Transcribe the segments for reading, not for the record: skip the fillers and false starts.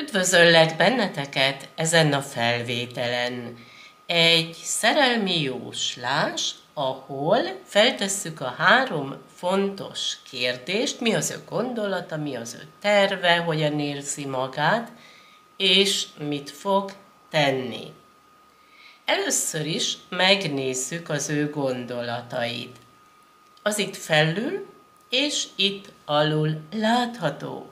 Üdvözöllek benneteket ezen a felvételen. Egy szerelmi jóslás, ahol feltesszük a 3 fontos kérdést, mi az ő gondolata, mi az ő terve, hogyan érzi magát, és mit fog tenni. Először is megnézzük az ő gondolatait. Az itt felül és itt alul látható.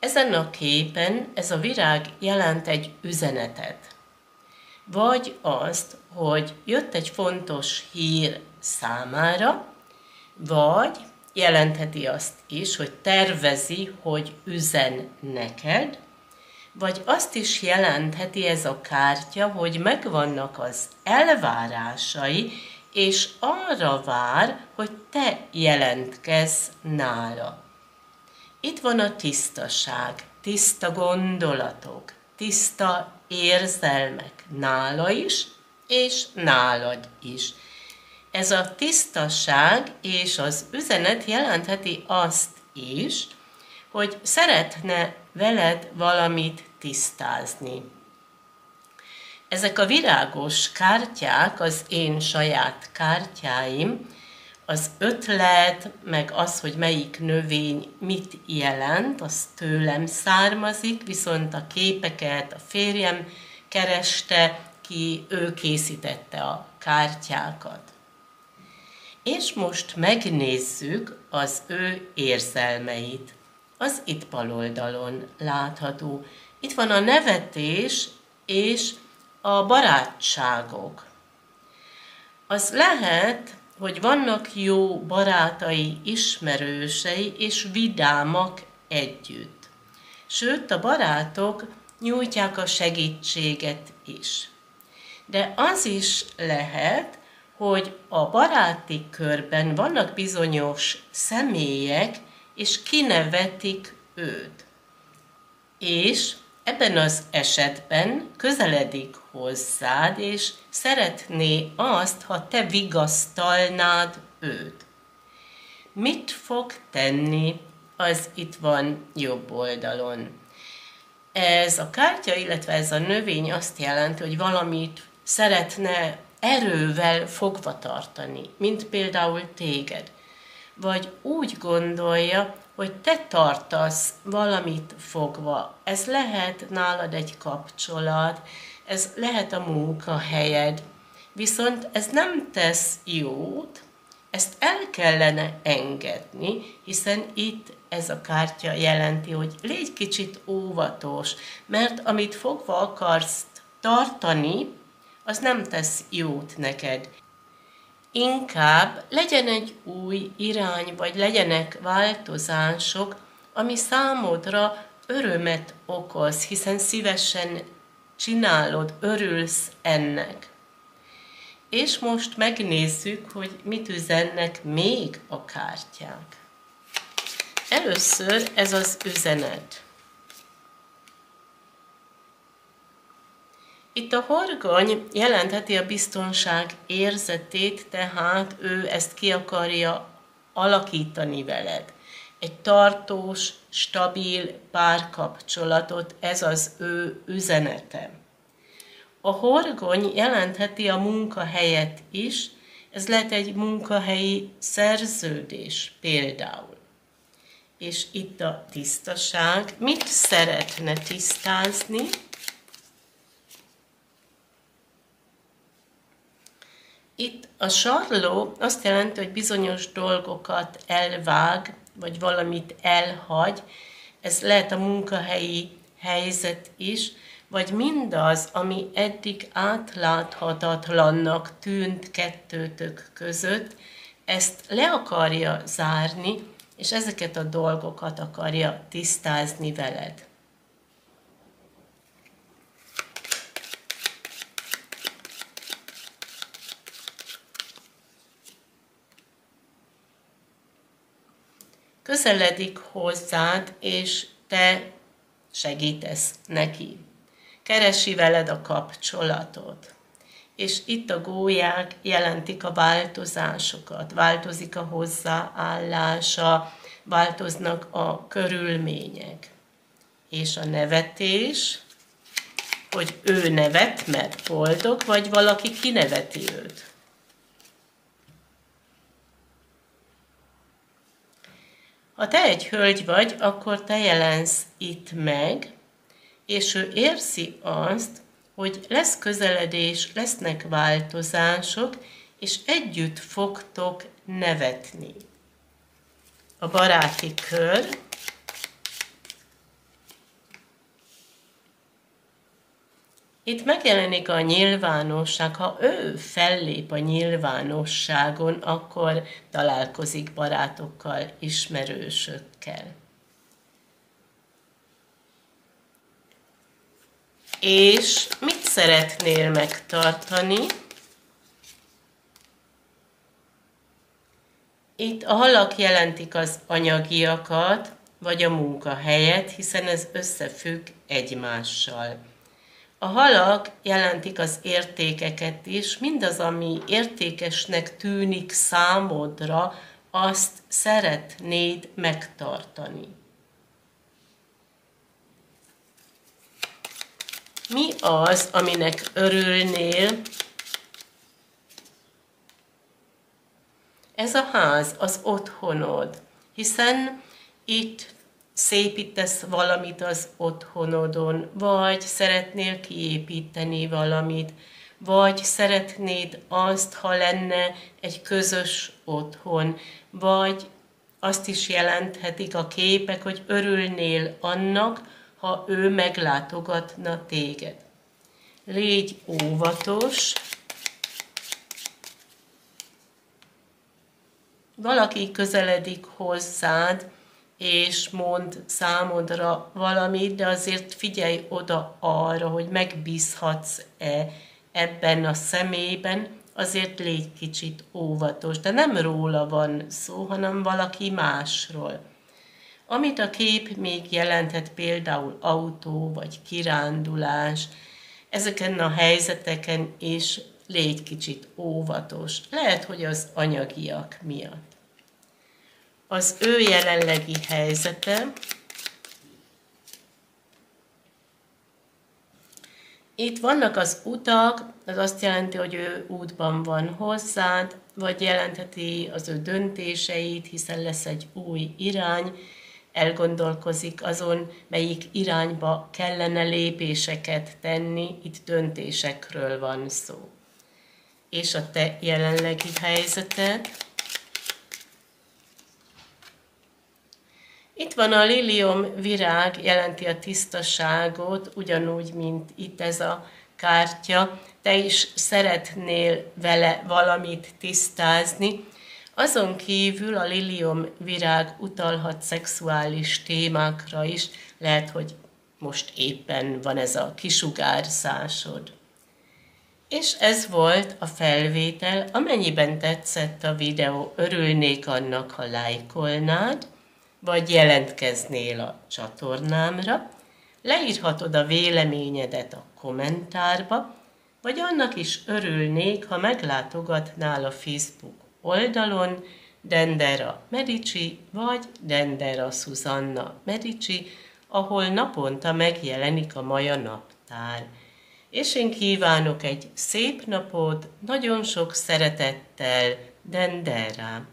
Ezen a képen ez a virág jelent egy üzenetet. Vagy azt, hogy jött egy fontos hír számára, vagy jelentheti azt is, hogy tervezi, hogy üzen neked, vagy azt is jelentheti ez a kártya, hogy megvannak az elvárásai, és arra vár, hogy te jelentkezz nála. Itt van a tisztaság, tiszta gondolatok, tiszta érzelmek nála is, és nálad is. Ez a tisztaság és az üzenet jelentheti azt is, hogy szeretne veled valamit tisztázni. Ezek a virágos kártyák az én saját kártyáim, az ötlet, meg az, hogy melyik növény mit jelent, az tőlem származik, viszont a képeket a férjem kereste ki, ő készítette a kártyákat. És most megnézzük az ő érzelmeit. Az itt bal oldalon látható. Itt van a nevetés és a barátságok. Az lehet, hogy vannak jó barátai, ismerősei és vidámak együtt. Sőt, a barátok nyújtják a segítséget is. De az is lehet, hogy a baráti körben vannak bizonyos személyek, és kinevetik őt. És ebben az esetben közeledik hozzád, és szeretné azt, ha te vigasztalnád őt. Mit fog tenni? Az itt van jobb oldalon. Ez a kártya, illetve ez a növény azt jelenti, hogy valamit szeretne erővel fogva tartani, mint például téged. Vagy úgy gondolja, hogy te tartasz valamit fogva. Ez lehet nálad egy kapcsolat, ez lehet a munkahelyed, viszont ez nem tesz jót, ezt el kellene engedni, hiszen itt ez a kártya jelenti, hogy légy kicsit óvatos, mert amit fogva akarsz tartani, az nem tesz jót neked. Inkább legyen egy új irány, vagy legyenek változások, ami számodra örömet okoz, hiszen szívesen csinálod, örülsz ennek. És most megnézzük, hogy mit üzennek még a kártyák. Először ez az üzenet. Itt a horgony jelentheti a biztonság érzetét, tehát ő ezt ki akarja alakítani veled. Egy tartós, stabil párkapcsolatot, ez az ő üzenete. A horgony jelentheti a munkahelyet is, ez lehet egy munkahelyi szerződés például. És itt a tisztaság, mit szeretne tisztázni? Itt a sarló azt jelenti, hogy bizonyos dolgokat elvág, vagy valamit elhagy. Ez lehet a munkahelyi helyzet is, vagy mindaz, ami eddig átláthatatlannak tűnt kettőtök között, ezt le akarja zárni, és ezeket a dolgokat akarja tisztázni veled. Közeledik hozzád, és te segítesz neki. Keresi veled a kapcsolatot. És itt a gólyák jelentik a változásokat. Változik a hozzáállása, változnak a körülmények. és a nevetés, hogy ő nevet, mert boldog, vagy valaki kineveti őt. Ha te egy hölgy vagy, akkor te jelensz itt meg, és ő érzi azt, hogy lesz közeledés, lesznek változások, és együtt fogtok nevetni. A baráti kör. Itt megjelenik a nyilvánosság. Ha ő fellép a nyilvánosságon, akkor találkozik barátokkal, ismerősökkel. És mit szeretnél megtartani? Itt a halak jelentik az anyagiakat, vagy a munkahelyet, hiszen ez összefügg egymással. A halak jelentik az értékeket is, mindaz, ami értékesnek tűnik számodra, azt szeretnéd megtartani. Mi az, aminek örülnél? Ez a ház, az otthonod, hiszen itt szépítesz valamit az otthonodon, vagy szeretnél kiépíteni valamit, vagy szeretnéd azt, ha lenne egy közös otthon, vagy azt is jelenthetik a képek, hogy örülnél annak, ha ő meglátogatna téged. Légy óvatos. Valaki közeledik hozzád, és mond számodra valamit, de azért figyelj oda arra, hogy megbízhatsz-e ebben a személyben, azért légy kicsit óvatos, de nem róla van szó, hanem valaki másról. Amit a kép még jelenthet, például autó vagy kirándulás, ezeken a helyzeteken is légy kicsit óvatos. Lehet, hogy az anyagiak miatt. Az ő jelenlegi helyzete. Itt vannak az utak, az azt jelenti, hogy ő útban van hozzád, vagy jelentheti az ő döntéseit, hiszen lesz egy új irány, elgondolkozik azon, melyik irányba kellene lépéseket tenni, itt döntésekről van szó. És a te jelenlegi helyzeted. Itt van a lilium virág, jelenti a tisztaságot, ugyanúgy, mint itt ez a kártya. Te is szeretnél vele valamit tisztázni. Azon kívül a lilium virág utalhat szexuális témákra is. Lehet, hogy most éppen van ez a kisugárzásod. És ez volt a felvétel. Amennyiben tetszett a videó, örülnék annak, ha lájkolnád, vagy jelentkeznél a csatornámra, leírhatod a véleményedet a kommentárba, vagy annak is örülnék, ha meglátogatnál a Facebook oldalon, Dendera Medici, vagy Dendera Susanna Medici, ahol naponta megjelenik a Maja naptár. És én kívánok egy szép napot, nagyon sok szeretettel, Dendera!